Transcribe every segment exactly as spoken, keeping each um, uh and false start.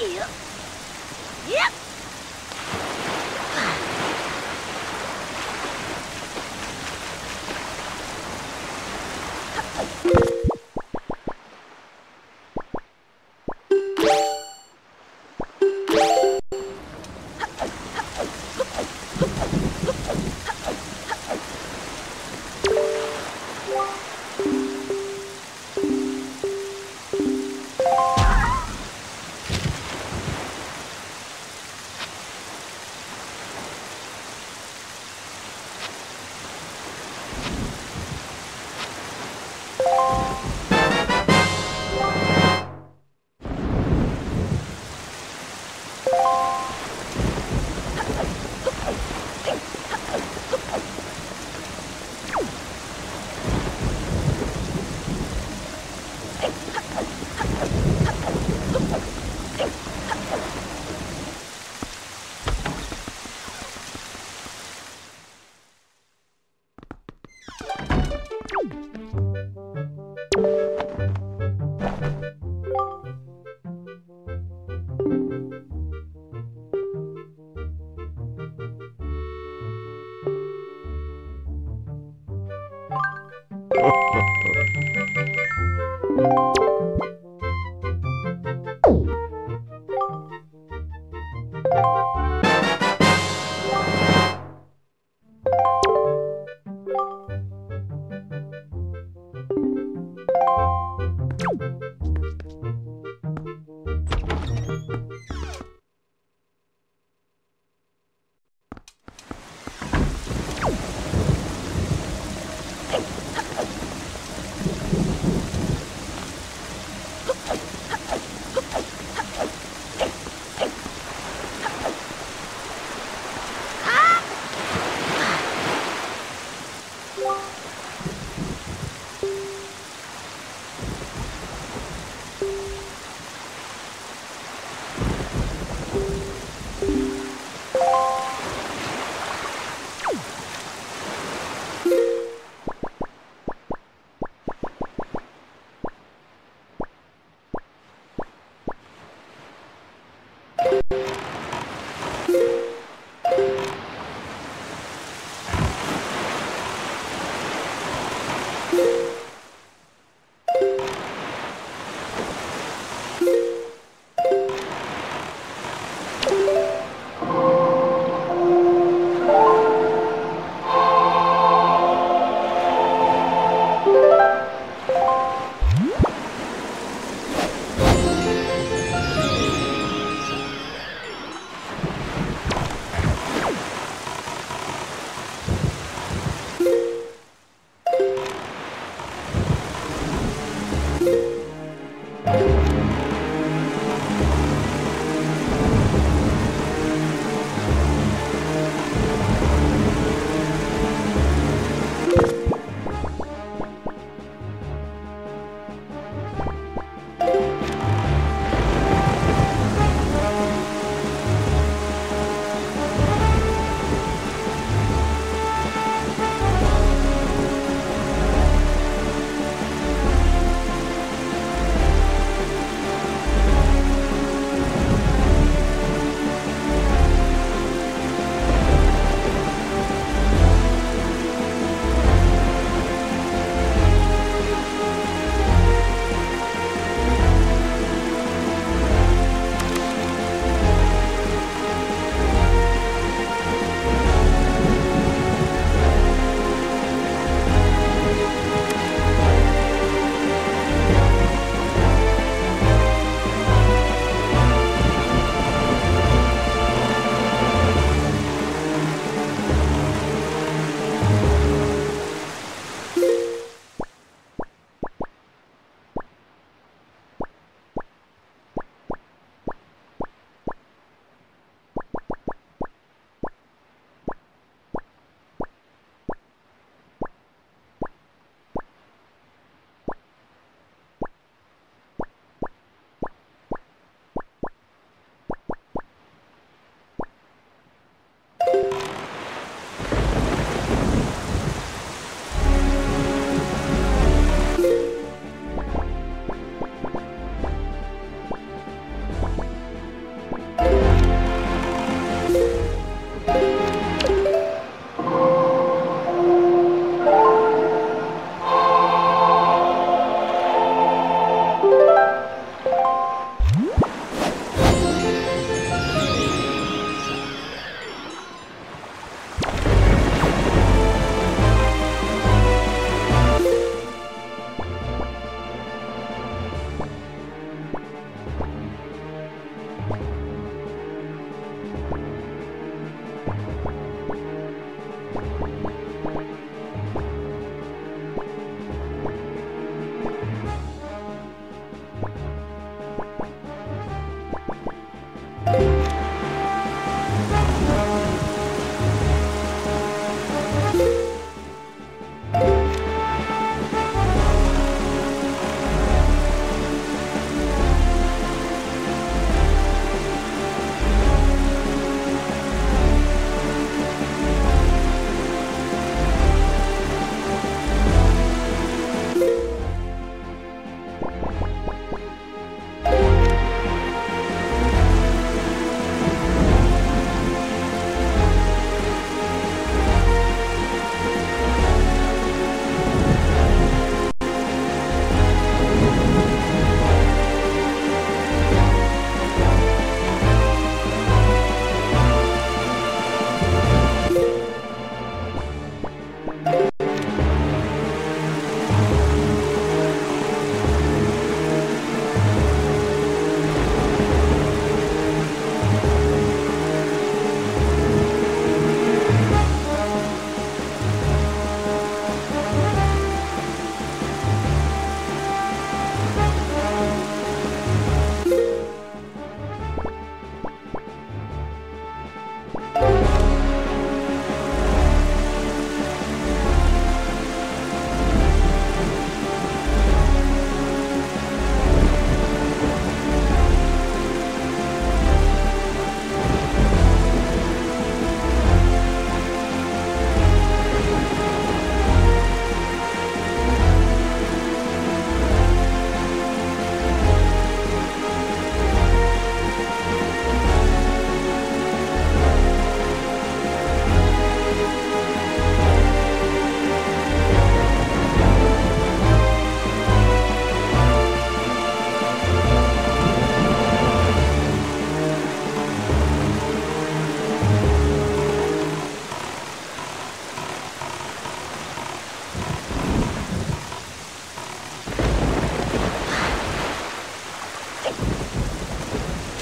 Yep. Yep.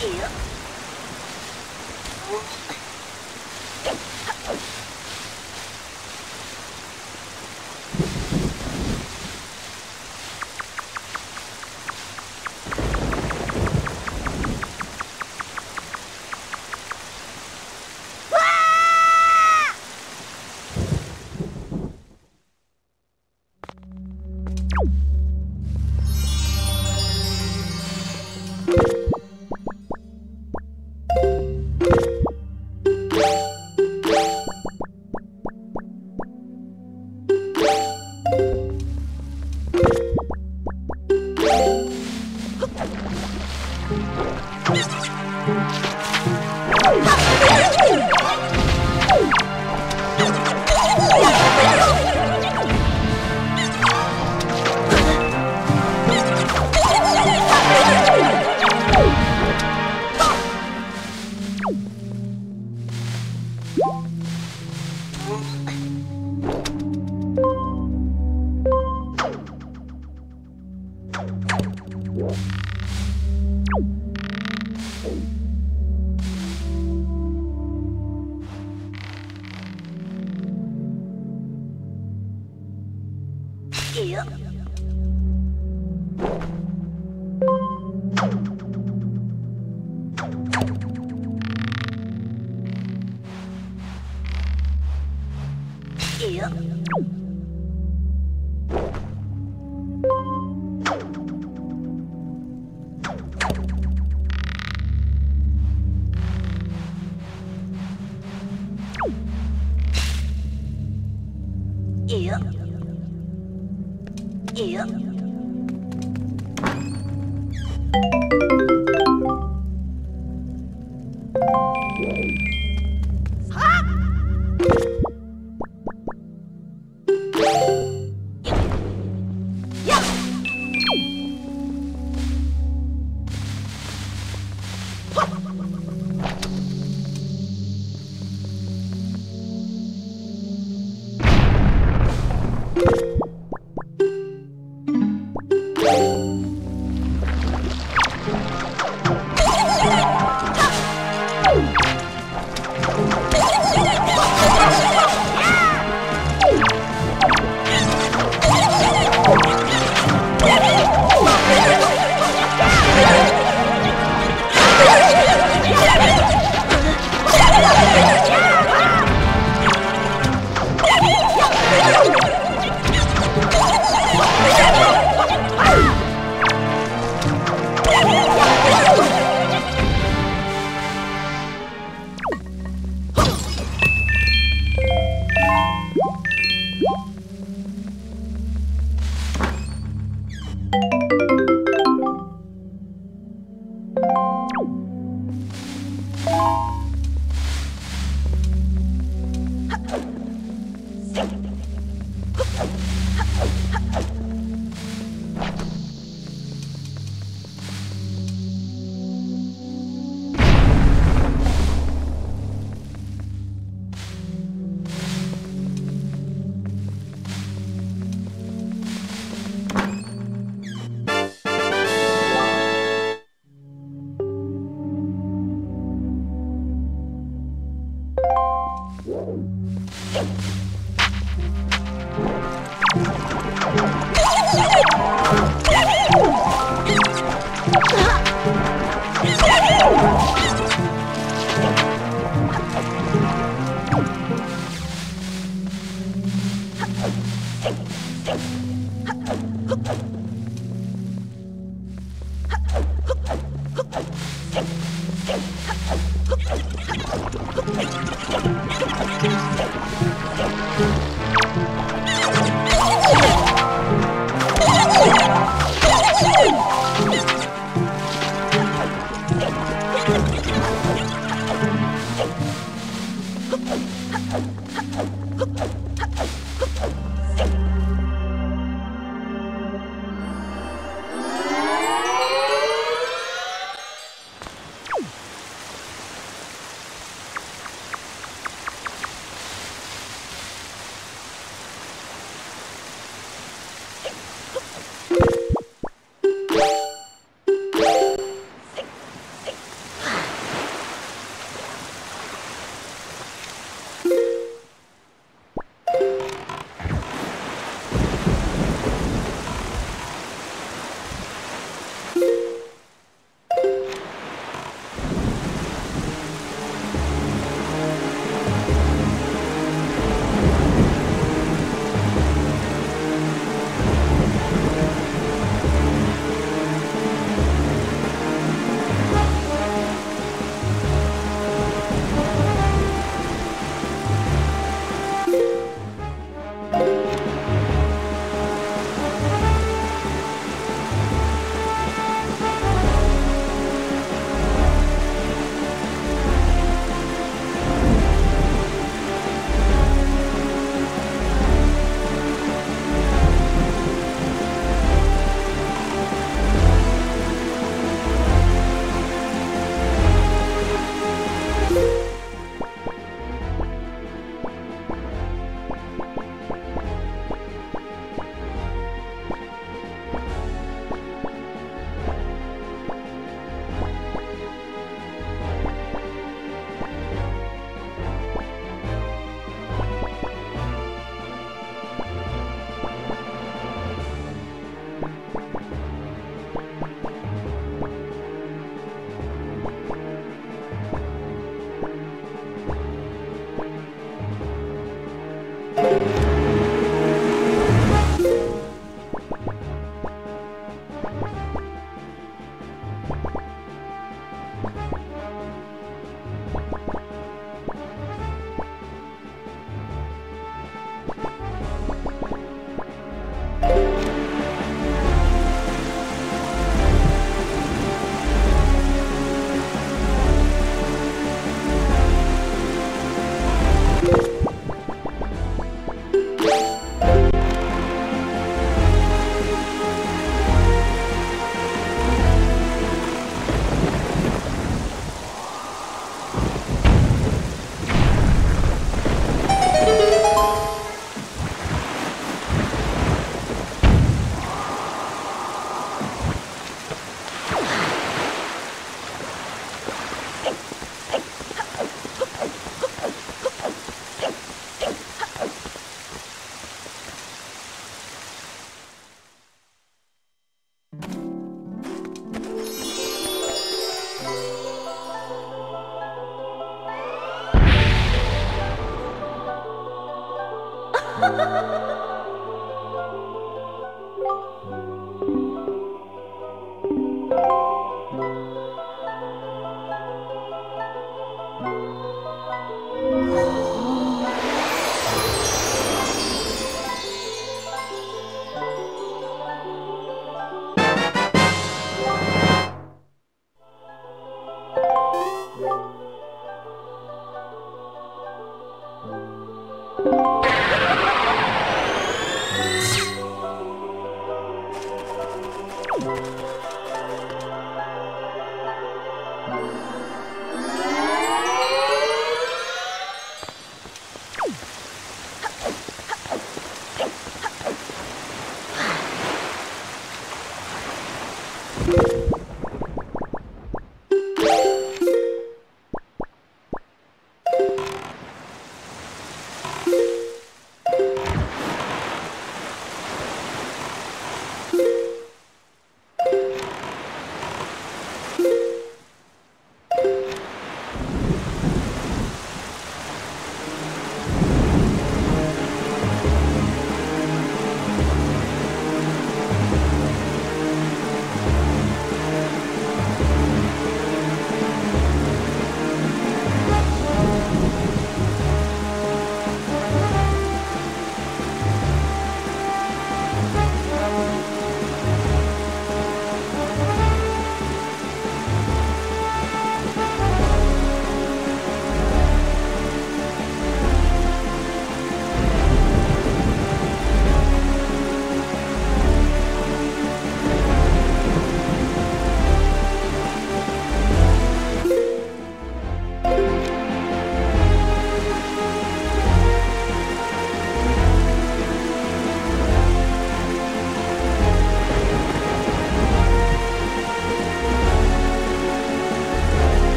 here.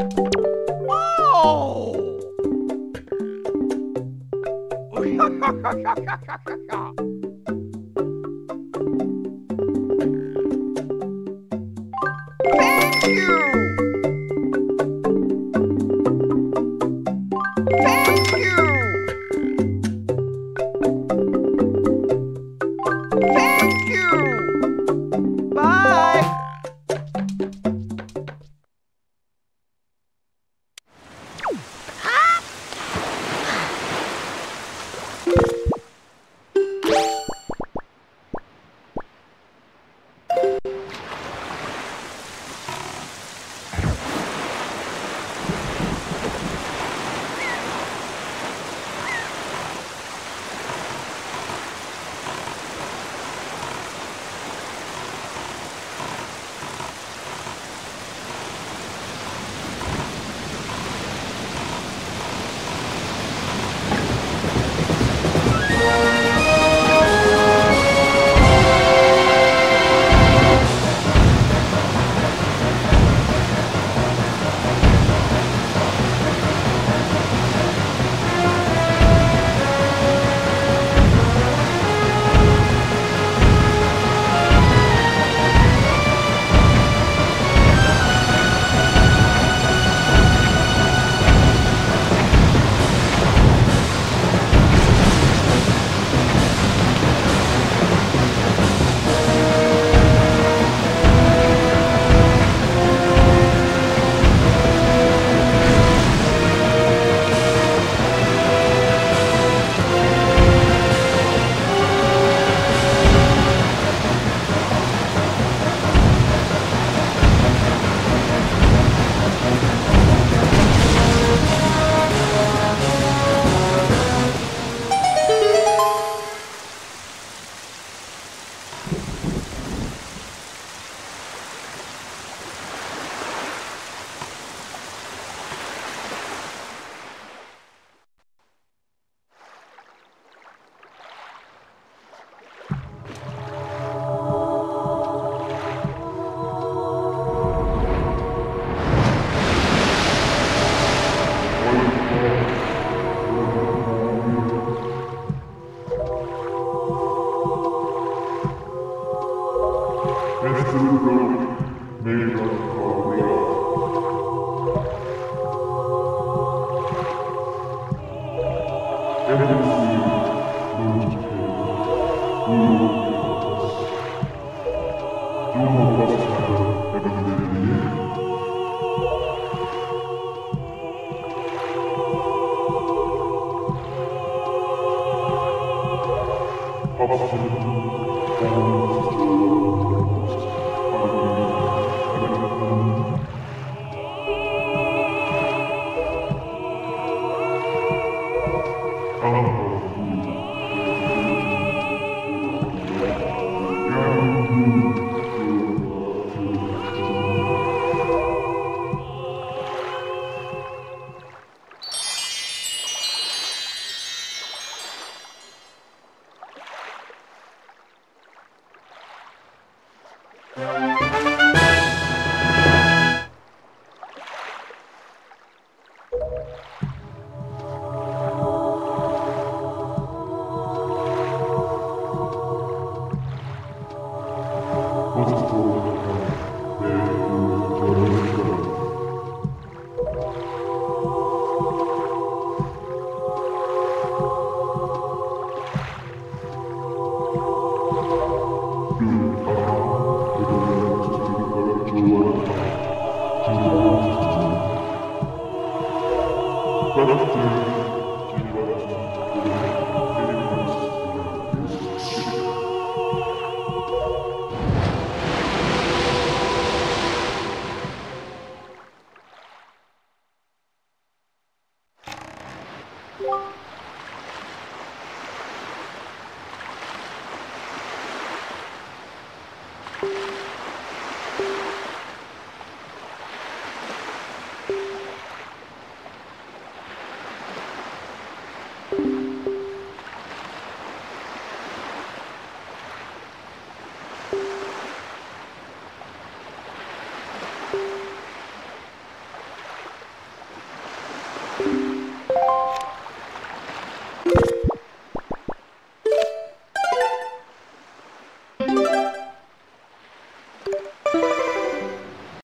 Oh! Thank you.